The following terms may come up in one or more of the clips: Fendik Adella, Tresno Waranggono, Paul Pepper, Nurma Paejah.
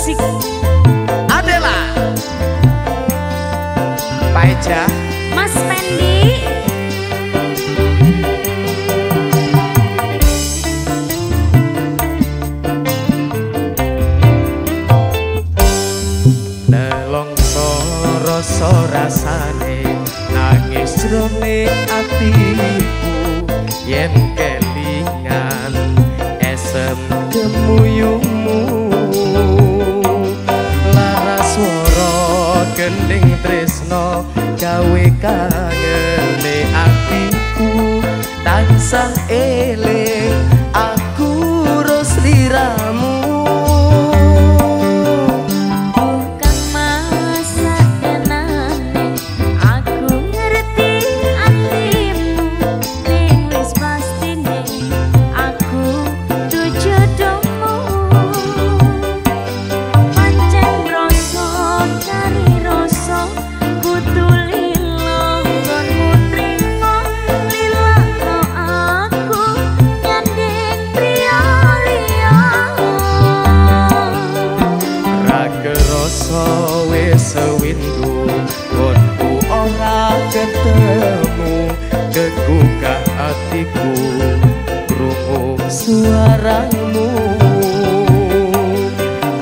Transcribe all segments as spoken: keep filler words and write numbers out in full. musik adalah Pak Eja, Mas Fendi. Nelongso rasa rasane nangis jroning atiku yen kelingan esem gemuyumu laras swara gending tresno gawe kangene atiku tansah eling aku ros liramu. Sewindu konku ora ketemu gegugah hatiku krungu suaramu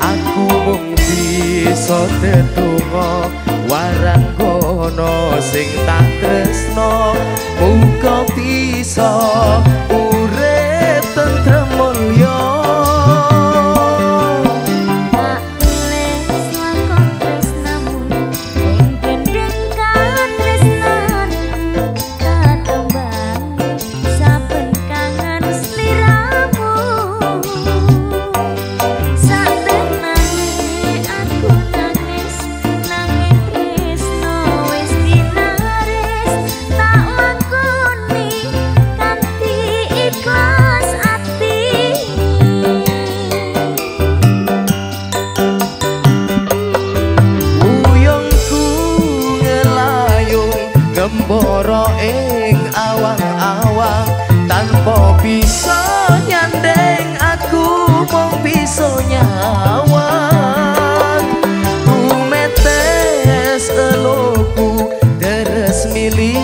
aku mung bisa tetunggo waranggono sing tak tresno muga bisa urip tentrem mulya. Gemboro ing awang-awang tanpa bisa nyandeng aku mau bisa nyawang kumetes eluku deres milih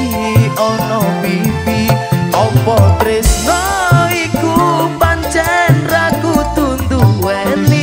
ono pipi opo tresno iku pancen raku tunduweni.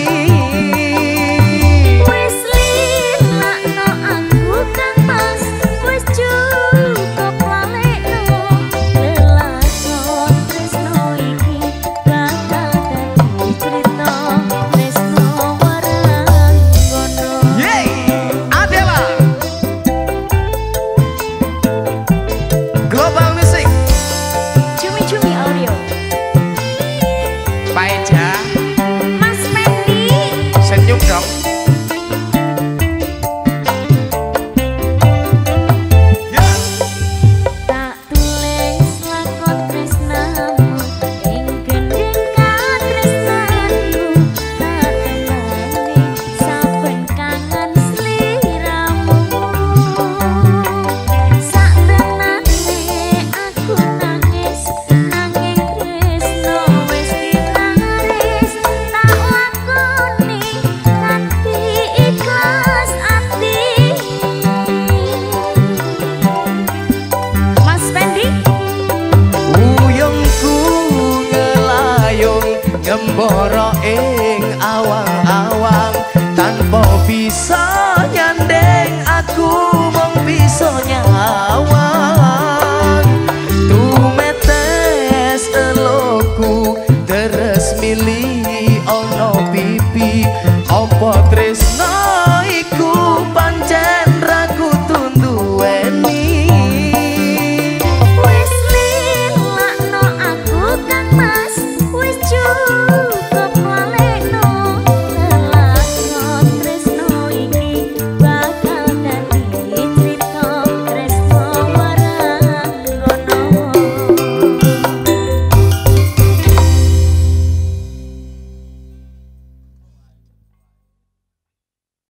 Gemboro eh